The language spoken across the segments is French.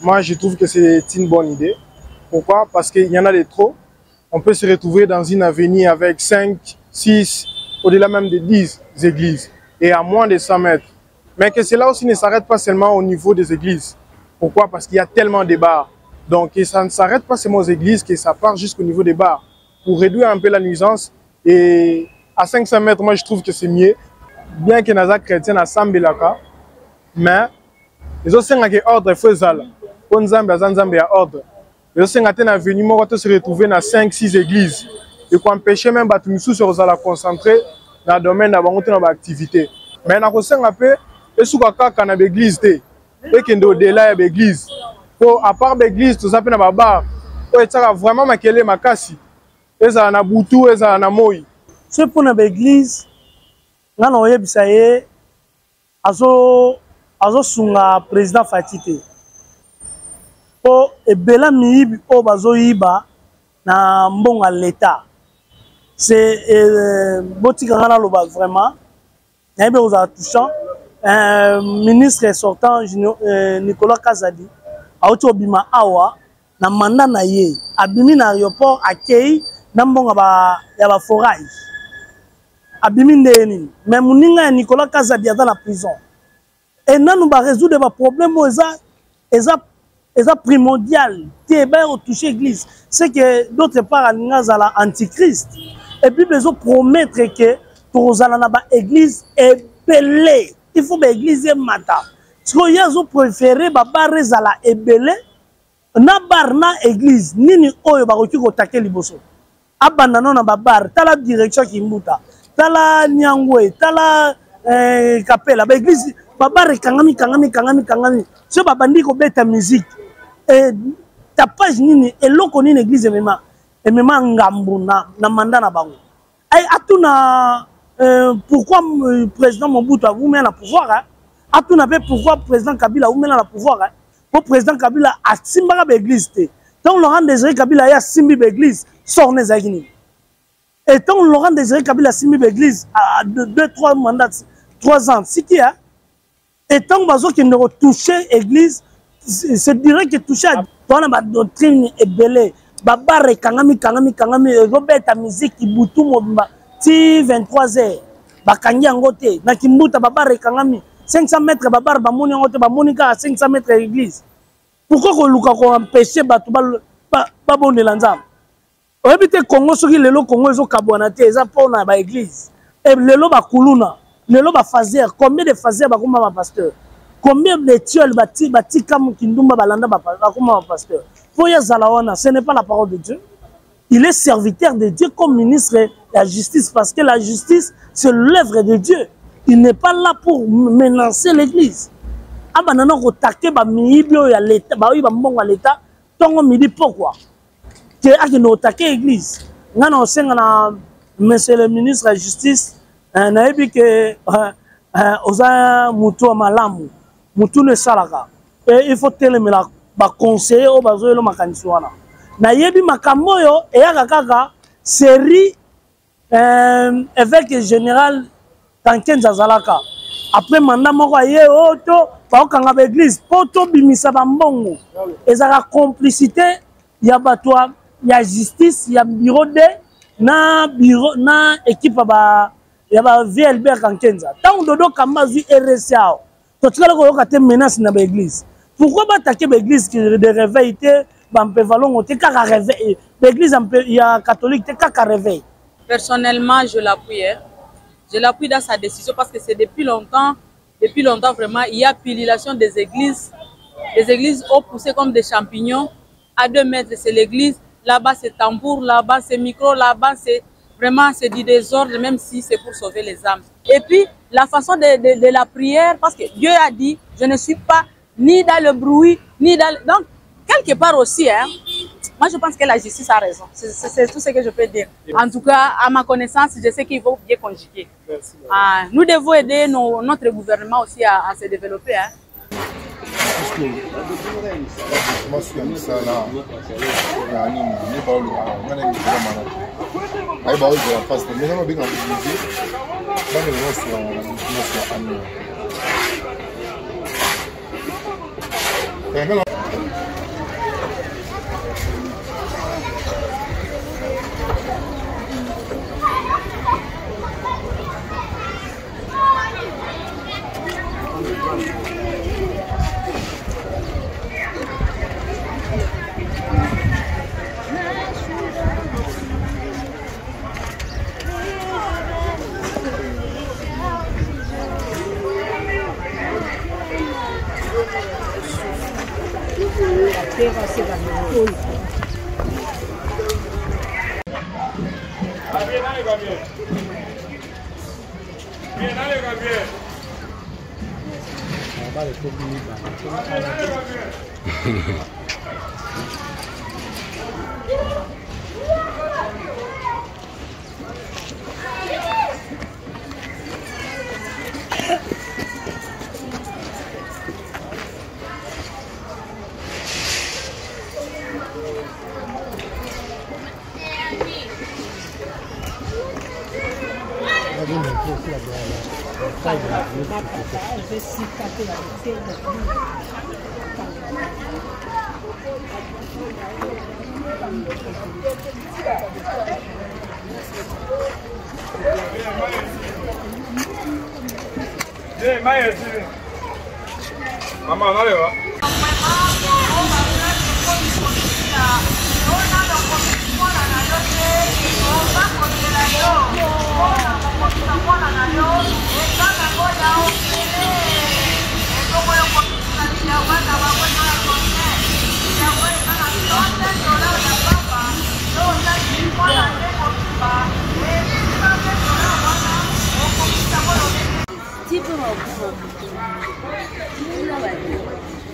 moi je trouve que c'est une bonne idée. Pourquoi? Parce qu'il y en a des trop. On peut se retrouver dans une avenue avec 5, 6, au-delà même de 10 églises, et à moins de 100 mètres. Mais que cela aussi ne s'arrête pas seulement au niveau des églises. Pourquoi? Parce qu'il y a tellement de bars. Donc ça ne s'arrête pas seulement aux églises, que ça part jusqu'au niveau des bars. Pour réduire un peu la nuisance, et à 500 mètres, moi je trouve que c'est mieux. Bien que Nyanza chrétienne à Sambelaka, mais les autres gens qui ont ordre, il faut les aller. On Zambie à Zambie à ordre. Les autres gens qui ont venu, moi, se retrouver dans 5-6 églises et qu'on empêchait même à tous sur les allants concentrés dans le domaine de notre activité. Mais dans les gens qui ont sous caca quand à l'église, et qui ont au-delà de l'église. Pour à part l'église, tout ça peut être bar. Pour être vraiment maquillé, ma casse. Et ça en a Boutou, et ça en a Moi. C'est pour l'église. Nous avons eu le président Fatite. Pour l'État. C'est vraiment un ministre sortant, Nicolas Kazadi, a été obima awa na mandat na ye abimi na aéroport accueil na mbonga ba ya ba forage abimi ndeni mais muninga Nicolas Kazadi dans la prison et nanu ba résoudre ba problème eza primordial té ba au toucher église c'est que d'autre part aningaza la antichrist et puis besoin promettre que tozala na ba église et belé il faut ba église mata. Ce que je préfère, c'est que la ébélé, na bar na église, nini oyo bakoki ko taquer liboso. Abandonner na bar, tala direction Kimbuta, tala Nyangwe, tala Kapela, ba église, ba bar kangami. So ba bandi ko beta musique. Et ta page nini eloko nini église mema ngambu na manda na bango. Ay atuna pourquoi président Mobutu vous met à pouvoir hein? A tout n'a pas pouvoir président Kabila ou maintenant la pouvoir pour président Kabila a simbara l'église tant Laurent Désiré Kabila ya simbi l'église sorne zagini et tant Laurent Désiré Kabila simbi l'église à 2-3 mandats 3 ans si qui a et tant bazo qui ne retoucher église c'est direct que toucher dans la doctrine et belé babare kangami Robert ta musique Butu mobimba ti 23h bakangi ngote na kimbuta babare kangami 500 mètres babar bamoni ngote bamonika 500 mètres église pourquoi ko luka ko empêcher batu ba bonela nzam obité Congo soki lelo Congo ezo kabwana te eza pona ba église et lelo ba kuluna lelo ba fazer combien de fazer ba kuma ba pasteur combien de tuel bati kam kindumba balanda ba kuma ba pasteur foya zalawana ce n'est pas la parole de Dieu. Il est serviteur de Dieu comme ministre de la justice parce que la justice c'est l'œuvre de Dieu. Il n'est pas là pour menacer l'église. Abanano attaquer ba miibio ya l'état, ba oyiba mbongo l'état, tongo midi pourquoi? Que akino attaquer église. Ngana osenga na monsieur le ministre de la justice na yebi que oza mutu malamu, mutu ne salaka. Et il faut telemela ba conseiller o bazo lo makanisi wana. Na yebi makambo yo e yakaka série évêque général Tanguy Nzalaka après mandat moko ayé oto pa kanga ba église poto bimisa ba mbongo ezaka complicité ya bato ya justice ya bureau de na bureau na équipe ba ya ba VLB Tanguy Nzalaka tant dodo kamba zu RSA to tikala ko yokate menace na ba église pourquoi ba attaquer ba église qui de réveil te ba mpe valongo te kaka réveil ba église ya catholique te kaka réveil. Personnellement je l'appuie. Je l'appuie dans sa décision parce que c'est depuis longtemps vraiment, il y a pilulation des églises. Les églises ont poussé comme des champignons. À 2 mètres, c'est l'église. Là-bas, c'est tambour. Là-bas, c'est micro. Là-bas, c'est vraiment du désordre, même si c'est pour sauver les âmes. Et puis, la façon de la prière, parce que Dieu a dit, je ne suis pas ni dans le bruit, ni dans le... Donc, quelque part aussi, hein, moi, je pense que la justice a raison. C'est tout ce que je peux dire. En tout cas, à ma connaissance, je sais qu'il faut bien conjuguer. Merci, nous devons aider notre gouvernement aussi à se développer. Hein.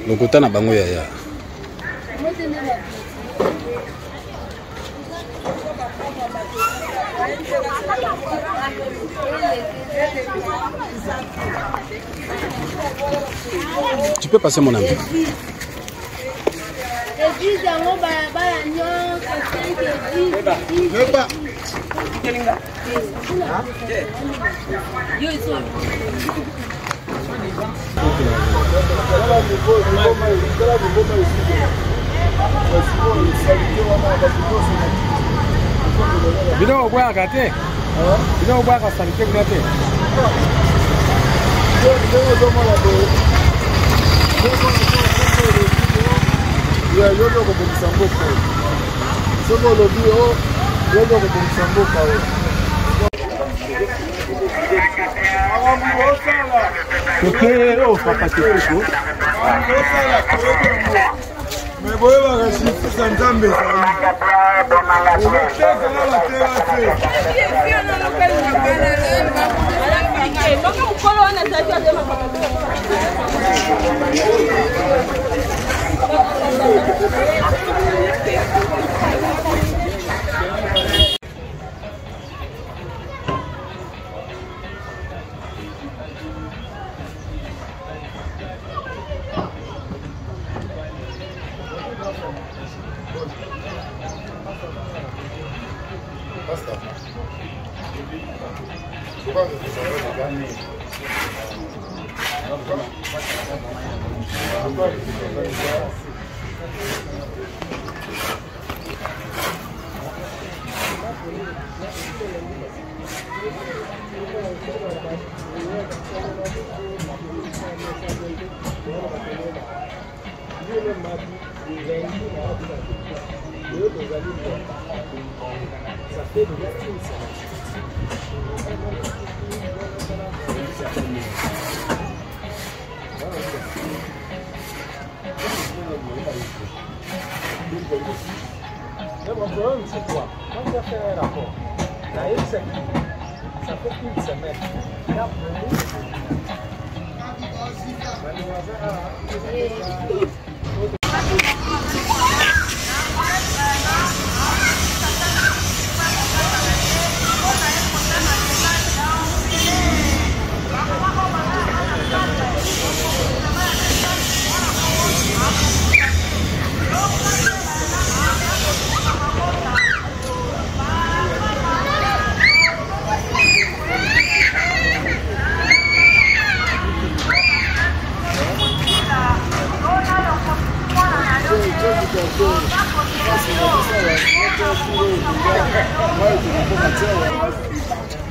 Donc autant à Bango Yaya. Tu peux passer mon ami.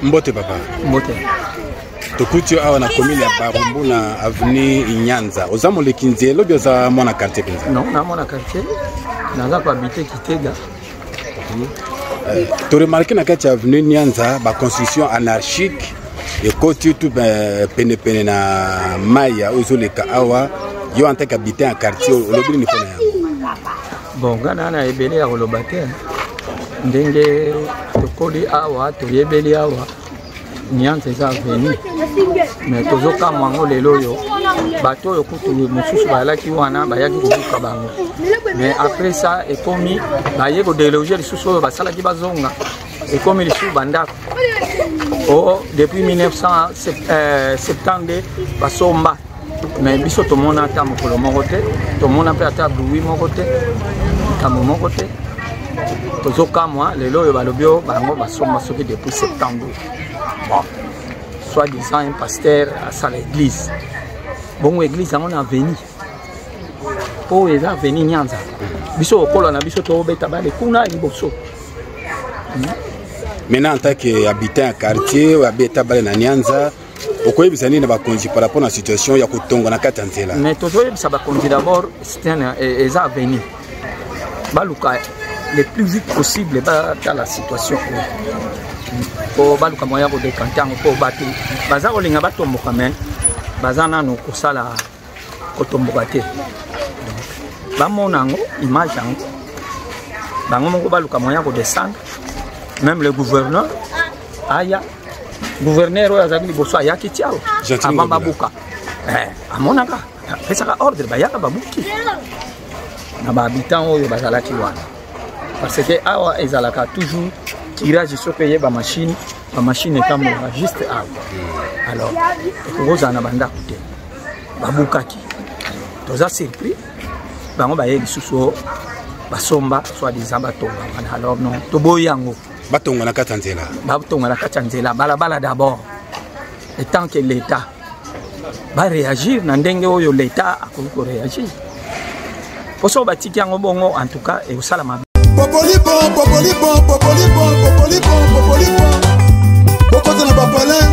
Mbote papa. Mbote. Tokuti awa na commune ya Barumbu na avenue Nyanza. Ozamo le kinzie lobi za mona quartier kinza. Non, na mona quartier. Naza ko habiter Kitega. Tu remarques na quartier avenue Nyanza ba construction anarchique et côté tout pene pene na maya ozoleka awa yo en tant qu'habitant en quartier lobi ni pona. Bon, Ganana est belé à Rolobate. Dengue, Tokoli Awa, Toyebeli Awa. Nyanza est venu. Mais Tozoka Mango les loyaux. Bateau au couteau, Moussous Bala qui ouana, Bayaki Kabango. Mais après ça, et comme il y a des logiques sous la salle qui bazonga. Et comme il sous Bandak. Oh, depuis 1970, Basomba. Mais biso to mona ta mokolo mokote to mona pe ata bluwi mokote ta mokote to zoka moi les loyo balobio bango basoma soki depuis septembre bon soit disant un pasteur à sa l'église bon église on a venu pour les venir Nyanza biso okolo na biso to obeta ba le kuna liboso. Maintenant en tant qu'habitant à quartier ou habitant ba na Nyanza pourquoi vous allez par rapport à la situation il y a Kotongo na Katante là. Mais toujours ça va conduire d'abord c'est un avenir. Baluka le plus vite possible dans la situation. Pour baluka moyen pour décanter pour battre. Bazar olinga batombo quand même. Bazar na no kosala kotombo baté. Ba monango image ango. Bango moko baluka moyen pour descendre. Même le gouverneur aya gouverneur azali bossa yaki tiao abamba buka amonaka pesaka ordre bayaka babuki na ba habitant oyo bazala kiwana parce que awa ezalaka toujours tirage sokoye ba machine etambola juste awa alors koza na banda kute babukaki toza surpris bango baye lisusu basomba soit des abatonga alors non toboyango Batonga na Katanzela. Batonga na Katanzela. Balabala d'abord. Et tant que l'État va réagir, n'endenge oyo l'État a qu'on réagir. Pour ça, Batiki angobongo en tout cas et au salama. Popolipo, popolipo, popolipo, popolipo, popolipo. Bokote na bapalais,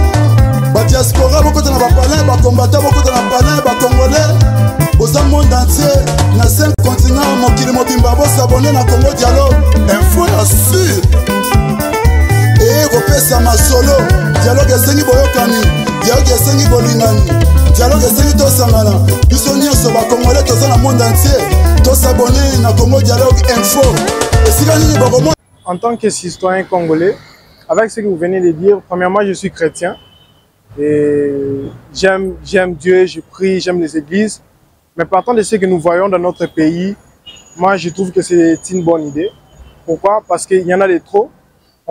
batiaskora, bokote na bapalais, bakombata, bokote na bapalais, bakongolais. Aux monde entier, na 5 continents, mon kiri mobimba, s'abonner na Congo Dialogue. Info assure. Kopesa masolo dialogue esengi boyokani dialogue esengi bolingani dialogue esengi tosangana biso nyonso bakongole toza na monde entier tosabone na Congo Dialogue Info. En tant que citoyen congolais, avec ce que vous venez de dire, premièrement je suis chrétien et j'aime Dieu, je prie, j'aime les églises, mais partant de ce que nous voyons dans notre pays, moi je trouve que c'est une bonne idée. Pourquoi? Parce qu'il y en a de trop.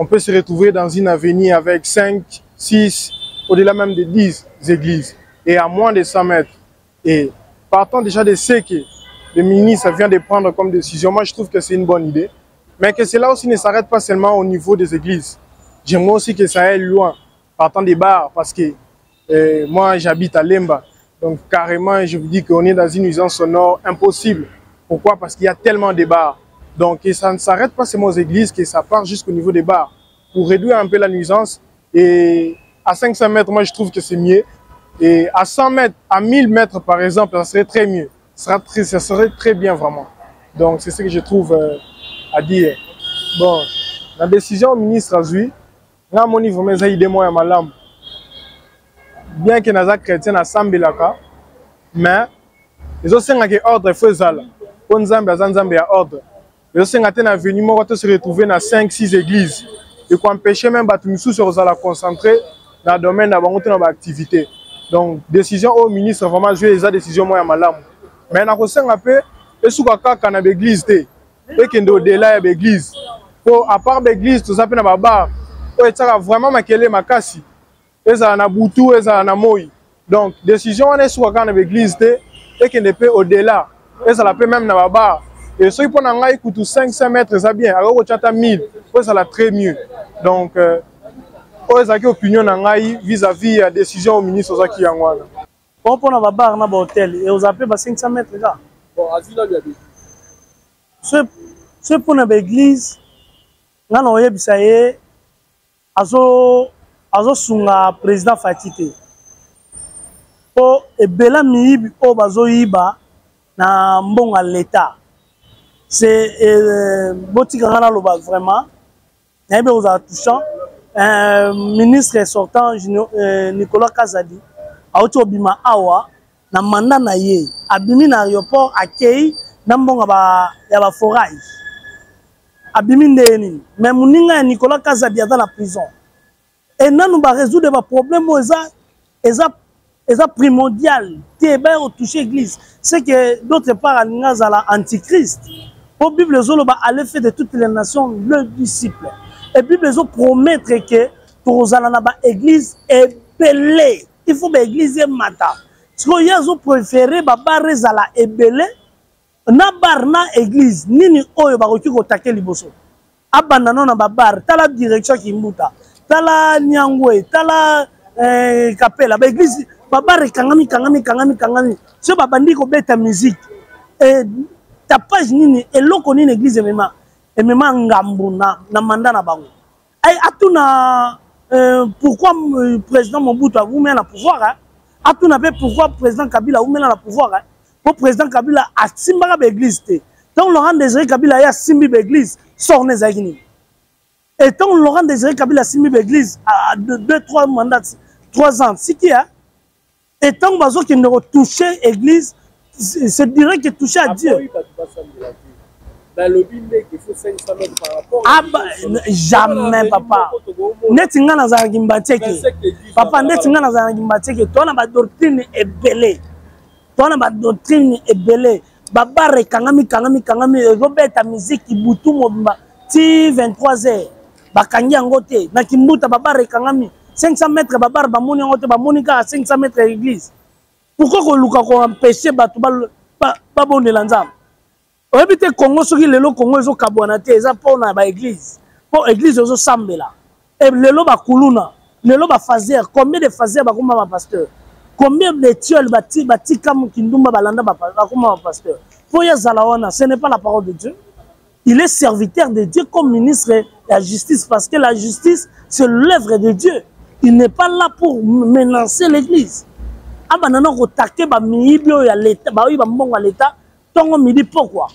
On peut se retrouver dans une avenue avec 5, 6, au-delà même de 10 églises et à moins de 100 mètres. Et partant déjà de ce que le ministre vient de prendre comme décision, moi je trouve que c'est une bonne idée. Mais que cela aussi ne s'arrête pas seulement au niveau des églises. J'aimerais aussi que ça aille loin, partant des bars, parce que moi j'habite à Lemba. Donc carrément, je vous dis qu'on est dans une nuisance sonore impossible. Pourquoi? Parce qu'il y a tellement de bars. Donc, et ça ne s'arrête pas seulement aux églises, que ça part jusqu'au niveau des bars pour réduire un peu la nuisance. Et à 500 mètres, moi, je trouve que c'est mieux. Et à 100 mètres, à 1000 mètres, par exemple, ça serait très mieux. Ça serait très bien, vraiment. Donc, c'est ce que je trouve à dire. Bon, la décision au ministre Azui, là, mon niveau, mais ça, il est moins à ma lame. Bien que Nazak chrétien à Sambelaka, mais les autres, c'est un ordre, il faut ça. Pour nous, il ordre. Les gens qui sont venus se retrouver dans 5-6 églises et qui empêchaient même de se concentrer dans le domaine de l'activité. Donc, décision au ministre, vraiment, je vais décision moi à ma lame. Mais dans le peu, les gens qui sont l'église, l'église. À part l'église, tout ça, ils sont bar. Ils sont vraiment maquillés, makasi. Ils sont en Boutou, ils sont en Moï. Donc, décision, les gens qui sont l'église, ils sont au-delà. Ils sont même dans la bar. Et ceux qui prennent un rail coûte 500 mètres, ça bien. Alors, au chat à 1000, ça l'a très mieux. Donc, ils ont une opinion vis-à-vis de la décision au ministre Ozaki Yangwana. Pour prendre un bar, on a un hôtel et on appelle 500 mètres là. Bon, à Zila, il y a des. Ceux qui prennent une église, on a un bisaïe, on a un président fatigué. Pour Ebela Miib, on a un Iba, on a un bon à l'État. C'est vraiment un ministre sortant Nicolas Kazadi a été obima awa na mandat na ye abimi na aéroport accueil nambonga ba ya ba forage abimindeni mais muninga ya Nicolas Kazadi dans la prison et nanu ba résoudre ba problème eza primordial te ba au toucher église c'est que d'autre part Nyanza la antichrist pour Bible zolo ba aller faire de toutes les nations le disciple et Bible zo promettre que tozala na ba église et belé il faut ba église mata so yezo préférer ba barezala et belé na bar na église nini oyo bakoki kotake liboso abanda non na babar tala direction kimbuta tala nyangwe tala kapela ba église babar kangami so babandi ko beta musique et tapage nini eloko nini église mema mema ngambu na manda na bango ay atuna pourquoi président Mobutu vous met à pouvoir atuna pe pourquoi président Kabila vous met à pouvoir pour président Kabila a simbara l'église tant Laurent Désiré Kabila ya simbi l'église sorne zagini et tant Laurent Désiré Kabila simbi l'église à 2-3 mandats 3 ans si qui a et tant bazo qui ne retoucher l'église c'est direct que toucher à Dieu jamais papa netinga na zangimbatieki papa netinga na zangimbatieki toi na ba doctrine est belé. Tona ba doctrine ebele babare kangami robeta musique butu mobimba ti 23h bakangi yango te na kimbuta babare kangami 500 mètres babare bamoni yango te bamoni ka 500 mètres église pourquoi ko luka ko empêcher batu ba bonela nzambe obite Congo soki lelo Congo ezo kabwana te eza pona ba église pour église ezo sambela et lelo ba kuluna lelo ba fazer combien de fazer ba komba ba pasteur combien de tueurs bâtis comme Kindumba Balanda Bakuma pasteur? Foya Zalawana, ce n'est pas la parole de Dieu. Il est serviteur de Dieu comme ministre de la justice parce que la justice, c'est l'œuvre de Dieu. Il n'est pas là pour menacer l'église. Abanana Rotake, Bamibio, l'État, Bamibon à l'État, Tongo Midi, pourquoi?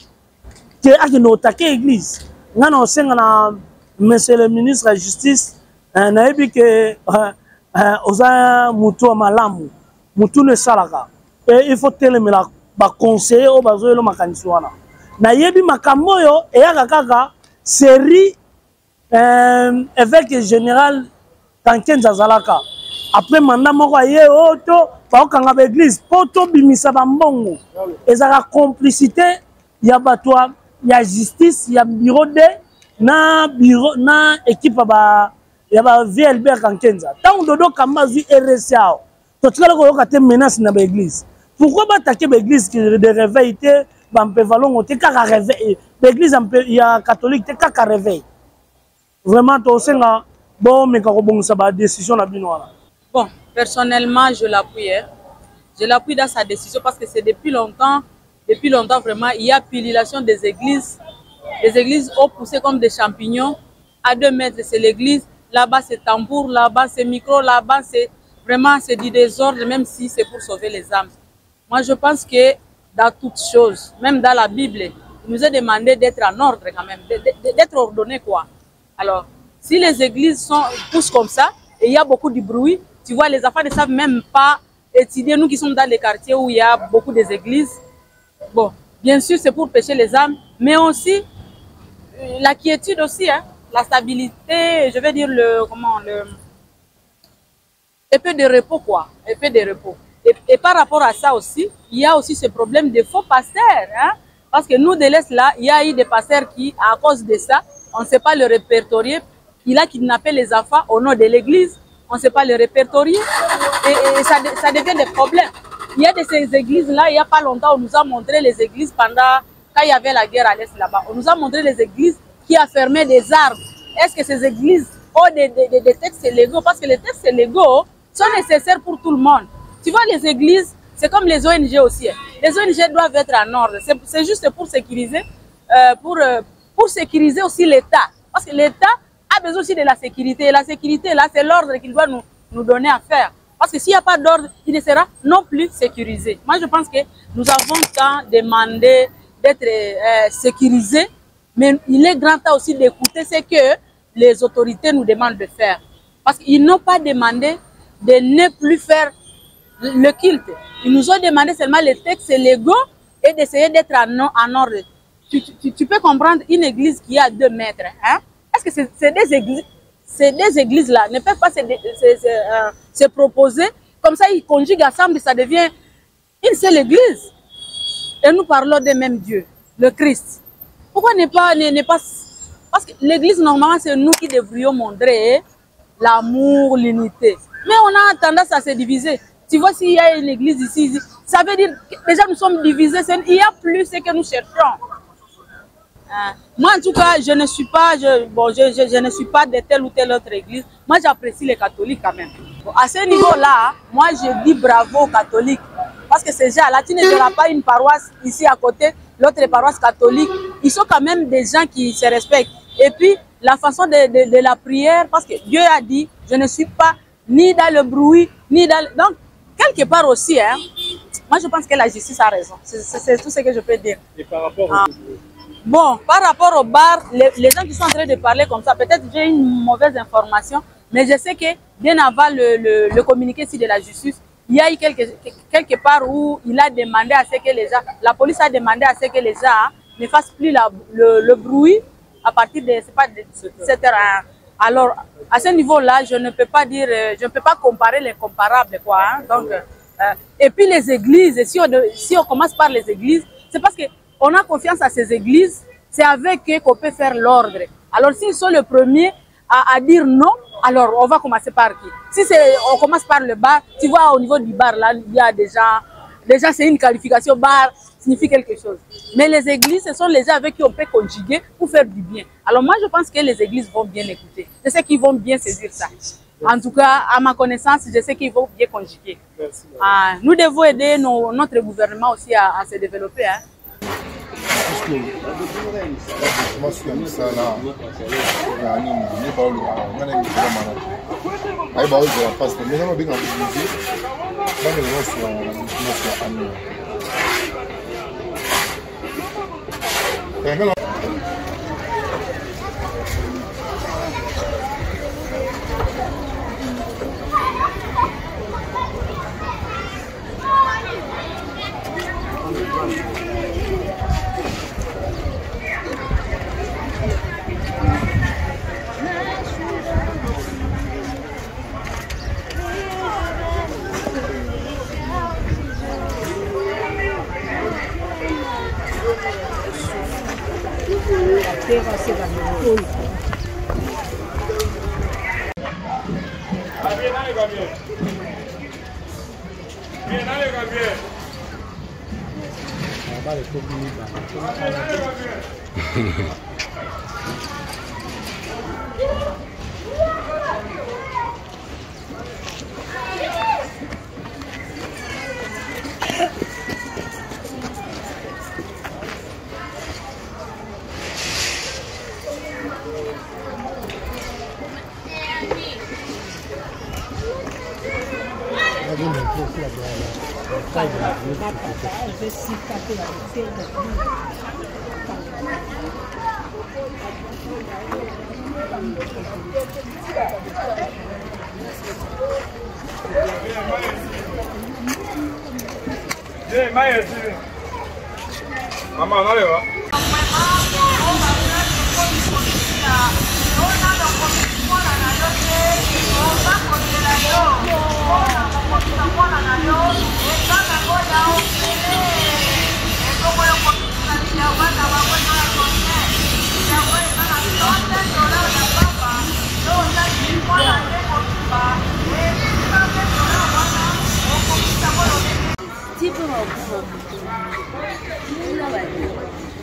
Que Akinotake, l'église. Nan, on sait, monsieur le ministre de la justice, on a vu que Osa Moutou Malamou. Moutou ne salaka. Et il faut télémer la conseiller au bazo le makaniswana. Na yebi makamoyo et yakaka série évêque général Tanguy Nzalaka. Après mandat moko ye oto pa okanga ba église poto bimisa ba mbongo. Ezaka complicité ya batwa ya justice ya bureau de na bureau na équipe ba ya ba VLB Tanguy Nzalaka. Tant dodo kamazu RSA. Menace dans l'église. Pourquoi attaquer l'église qui de réveil l'église catholique est qu'à réveil. Vraiment, décision. Bon, personnellement, je l'appuie. Je l'appuie dans sa décision parce que c'est depuis longtemps vraiment, il y a pilulation des églises. Les églises ont poussé comme des champignons. À 2 mètres, c'est l'église. Là-bas, c'est tambour. Là-bas, c'est micro. Là-bas, c'est... Vraiment, c'est du désordre, même si c'est pour sauver les âmes. Moi, je pense que dans toutes choses, même dans la Bible, il nous est demandé d'être en ordre quand même, d'être ordonné quoi. Alors, si les églises sont tous comme ça, et il y a beaucoup de bruit, tu vois, les enfants ne savent même pas étudier. Nous qui sommes dans les quartiers où il y a beaucoup d'églises, bon, bien sûr, c'est pour pêcher les âmes, mais aussi la quiétude aussi, hein, la stabilité, je veux dire, épée de repos quoi, épée de repos. Et par rapport à ça aussi, il y a aussi ce problème de faux pasteurs. Hein? Parce que nous, de l'Est là, il y a eu des pasteurs qui, à cause de ça, on ne sait pas le répertorier. Il a kidnappé les enfants au nom de l'église, on ne sait pas le répertorier. Et ça devient des problèmes. Il y a de ces églises là, il n'y a pas longtemps, on nous a montré les églises pendant, quand il y avait la guerre à l'Est là-bas, on nous a montré les églises qui affermaient des arbres. Est-ce que ces églises ont des textes légaux? Parce que les textes légaux sont nécessaires pour tout le monde. Tu vois, les églises, c'est comme les ONG aussi. Les ONG doivent être en ordre. C'est juste pour sécuriser, pour sécuriser aussi l'État. Parce que l'État a besoin aussi de la sécurité. Et la sécurité, là, c'est l'ordre qu'il doit nous donner à faire. Parce que s'il n'y a pas d'ordre, il ne sera non plus sécurisé. Moi, je pense que nous avons tant demandé d'être sécurisés, mais il est grand temps aussi d'écouter ce que les autorités nous demandent de faire. Parce qu'ils n'ont pas demandé de ne plus faire le culte. Ils nous ont demandé seulement les textes légaux et d'essayer d'être en ordre. Tu peux comprendre une église qui a 2 mètres. Hein? Est-ce que ces deux églises-là ne peuvent pas se proposer? Comme ça, ils conjuguent ensemble, ça devient une seule église. Et nous parlons de même Dieu, le Christ. Pourquoi ne pas... Parce que l'église, normalement, c'est nous qui devrions montrer l'amour, l'unité. Mais on a tendance à se diviser. Tu vois, s'il y a une église ici, ça veut dire que déjà nous sommes divisés. Il n'y a plus ce que nous cherchons. Moi, en tout cas, je ne suis pas, je ne suis pas de telle ou telle autre église. Moi, j'apprécie les catholiques quand même. Bon, à ce niveau-là, moi, je dis bravo aux catholiques. Parce que ces gens-là, tu ne verras pas une paroisse ici à côté, l'autre paroisse catholique. Ils sont quand même des gens qui se respectent. Et puis, la façon de la prière, parce que Dieu a dit, je ne suis pas ni dans le bruit, ni dans le... Donc, quelque part aussi, hein, moi je pense que la justice a raison. C'est tout ce que je peux dire. Et par rapport au... Bon, par rapport au bar, les gens qui sont en train de parler comme ça, peut-être j'ai une mauvaise information, mais je sais que bien avant le communiqué de la justice, il y a eu quelque part où il a demandé à ce que les gens, la police a demandé à ce que les gens ne fassent plus le bruit à partir de, c'est pas de 7 heures. Alors, à ce niveau-là, je ne peux pas dire, je ne peux pas comparer l'incomparable, quoi. Hein? Donc, et puis les églises, si on commence par les églises, c'est parce qu'on a confiance à ces églises, c'est avec eux qu'on peut faire l'ordre. Alors, s'ils sont les premiers à dire non, alors on va commencer par qui? Si on commence par le bar, tu vois, au niveau du bar, là, il y a déjà c'est une qualification, bar signifie quelque chose. Mais les églises, ce sont les gens avec qui on peut conjuguer pour faire du bien. Alors moi, je pense que les églises vont bien écouter. Je sais qu'ils vont bien saisir ça. En tout cas, à ma connaissance, je sais qu'ils vont bien conjuguer. Merci, nous devons aider notre gouvernement aussi à se développer. Hein.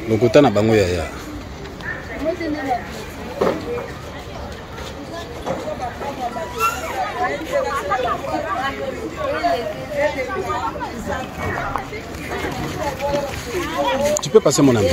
Donc autant à Bango Yaya. Tu peux passer mon ami.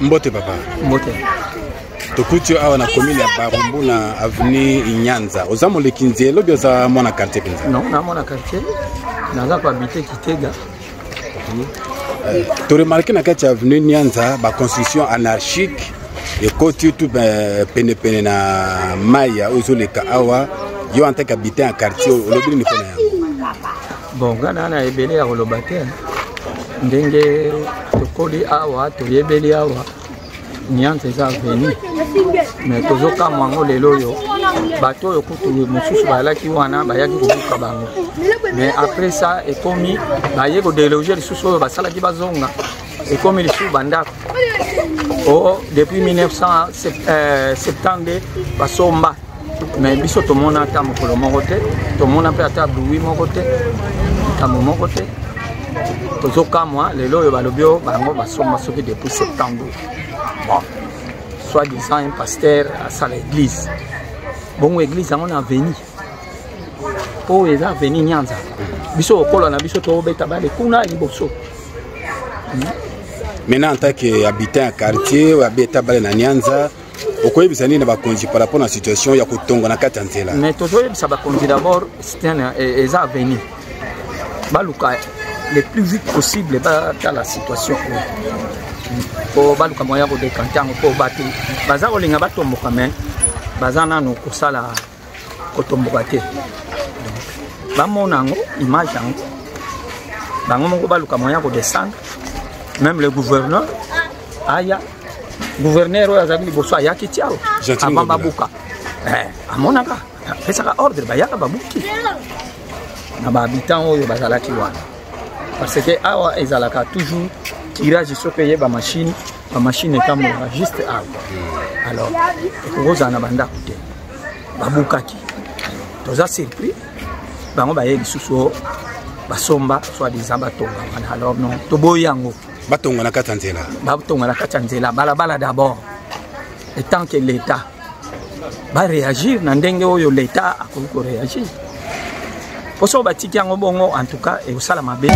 Mbote papa, mbote. Tukutio awa na komini ya Barumbu na aveni Nyanza. Ozamo le kinzie, lobi oza mwana quartier pinza? Non, na mwana quartier. Naza kwa habite Kitega. Tu remarque na kati aveni Nyanza, ba construction anarchique, et koti tout pene na maya, ozo le ka awa, yo en tant qu'habite en quartier, lobi ni kone ya. Bon, gana ana ebele ya olobate. Ndenge tokoli awa, toyebeli awa. Nyanza eza venu. Mais tozoka mwango lelo yo. Bato yo kutu mususu balaki wana bayaki kubuka bango. Mais après ça ekomi baye ko déloger lisusu oyo basalaki bazonga. Ekomi lisusu bandako. Oh depuis 1972 basomba. Mais biso tomona ata mokolo moko te, tomona pe ata bluwi moko te. Tamo moko te. Tozoka moi les lois balobio bango basomba soki depuis septembre. Bon, soi-disant un pasteur à l'église. Bon, l'église, on a venu. Pour les avenirs, Nyanza. Biso Okolo, on a biso Tobe Tabale, Kuna et Bosso. Maintenant, en tant qu'habitant à quartier, ou habitant à Nyanza, on peut dire que ça conduit par rapport à la situation, il y a que Tongo na Katante là. Mais toujours, ça va conduire d'abord, c'est un avenir. Baluka, le plus vite possible, dans la situation. Pour battre comme moyen de décanter, pour battre. Bazar au linga bateau mokamen, bazar na nous ça la kotombogate. Bamon ango image ango. Bango mongo balu comme moyen de descendre. Même le gouverneur, aya, gouverneur ou azali bosso aya qui tiao. Avant babuka. Amonaga. Fais ça ordre, bayaka babuki. Na ba habitant ou bazala kiwa. Parce que awa ezalaka toujours. Tirage sur payer ma machine est à moi, juste à vous. Alors, vous en avez écouté. Baboukaki. Vous avez surpris. Vous avez sous Basomba, soit des abatons. Alors, non, Toboyango. Baton à la Katanzela. Baton à la Katanzela. Balabala d'abord. Et tant que l'État va réagir, Nandengo, l'État a beaucoup réagi. Pour ça, Batikango Bongo, en tout cas, et au Salamabé.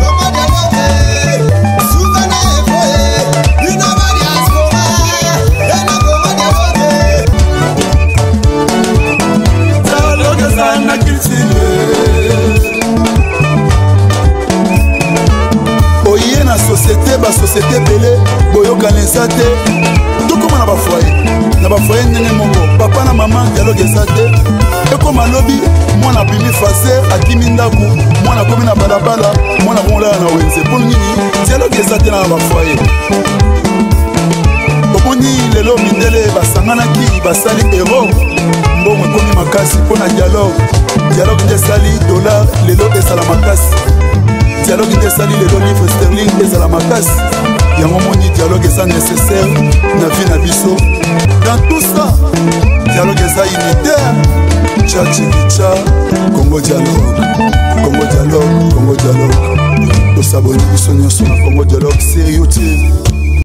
Congo Dialogue,